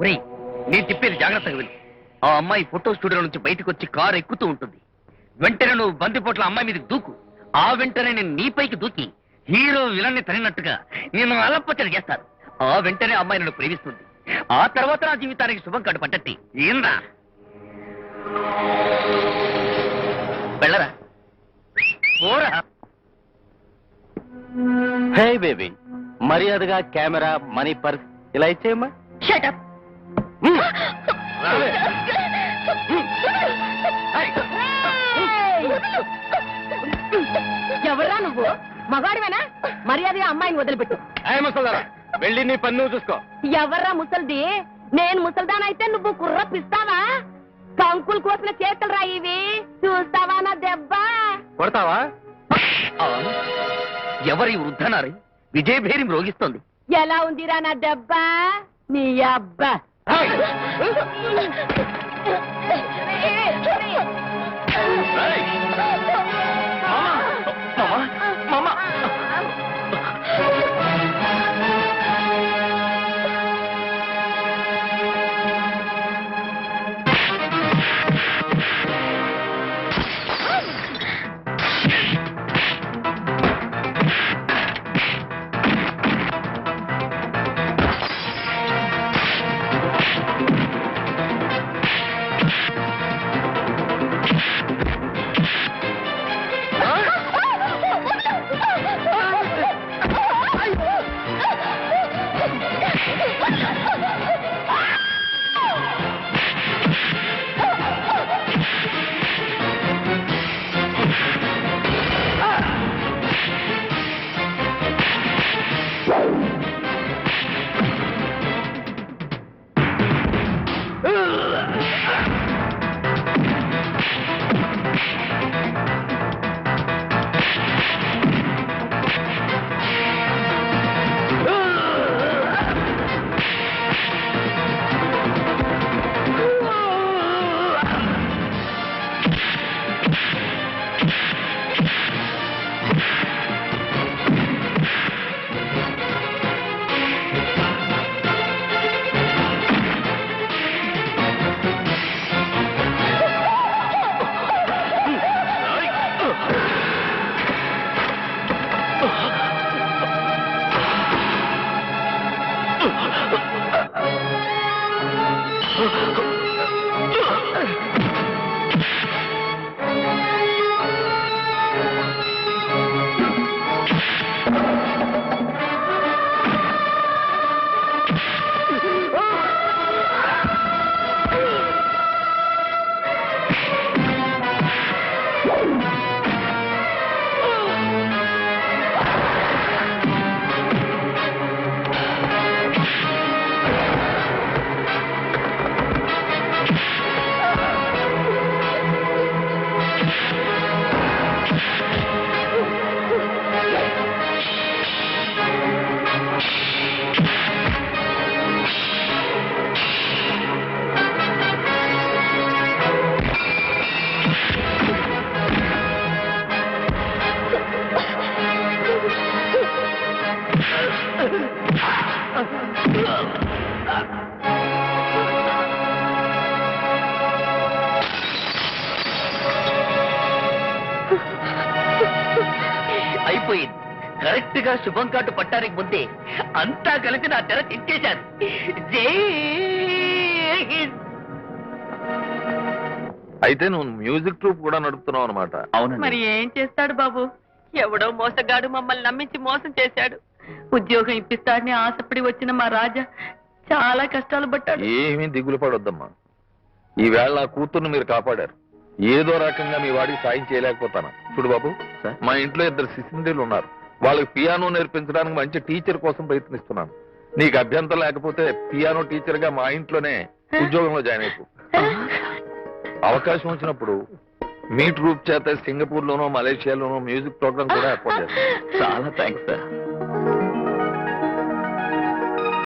ఒరే నేను చెప్పేది జాగ్రత్తగా విను. ఆ అమ్మాయి ఫోటో స్టూడియో నుంచి బయటకు వచ్చి కారు ఎక్కుతూ ఉంటుంది. వెంటనే నువ్వు బందిపోట్ల అమ్మాయి మీదకి దూకు. ఆ వెంటనే నేను నీపైకి దూకి హీరో విలన్ని తరినట్టుగా నేను అలపచ్చడి చేస్తాను. ఆ వెంటనే అమ్మాయి నన్ను ప్రేమిస్తుంది. ఆ తర్వాత నా జీవితానికి శుభం కడు పట్టట్టి ఏందా వెళ్ళరా పోరా. హే బేబీ, మర్యాదగా కెమెరా మనీ పర్స్ ఇలా ఇచ్చేయమ్మా. ఎవరా నువ్వు? మగాడివేనా? మర్యాదగా అమ్మాయిని వదిలిపెట్టు. వెళ్ళి నీ పన్ను చూసుకో. ఎవర్రా ముసల్ది? నేను ముసల్దానైతే నువ్వు కుర్ర పిస్తావా? కంకులు కోసిన చేతులు రా ఇవి, చూస్తావా నా దెబ్బ కొడతావా? ఎవరి వృద్ధనారి విజయభేరి మ్రోగిస్తోంది. ఎలా ఉందిరా నా దెబ్బ? నీ అబ్బా శుభం కాటు పట్టానికి ముందే అంతా కలిసి నా తెర తిరిగేశారు. జై హింద్. అయితే నువ్వు మ్యూజిక్ ట్రూప్ కూడా నడుపుతున్నావు అన్నమాట. అవును, మరి ఏం చేస్తాడు బాబు, ఎవడో మోసగాడు మమ్మల్ని నమ్మించి మోసం చేశాడు. ఉద్యోగం ఇప్పిస్తాడని ఆశపడి వచ్చిన మా రాజా చాలా కష్టాలు పడ్డాడు. ఏమీ దిగులు పడొద్దమ్మా, ఈవేళ నా కూతుర్ని మీరు కాపాడారు. ఏదో రకంగా మీ వాడికి సాయం చేయలేకపోతాను. చూడు బాబు, మా ఇంట్లో ఇద్దరు శిశుండీలు ఉన్నారు. వాళ్ళకి పియానో నేర్పించడానికి మంచి టీచర్ కోసం ప్రయత్నిస్తున్నాను. నీకు అభ్యంతరం లేకపోతే పియానో టీచర్ గా మా ఇంట్లోనే ఉద్యోగంలో జాయిన్ అయిపో. అవకాశం వచ్చినప్పుడు మీ ట్రూప్ చేత సింగపూర్ లోనో మలేషియాలోనో మ్యూజిక్ ప్రోగ్రామ్ కూడా ఏర్పాటు చేస్తాను. చాలా థ్యాంక్స్ సార్.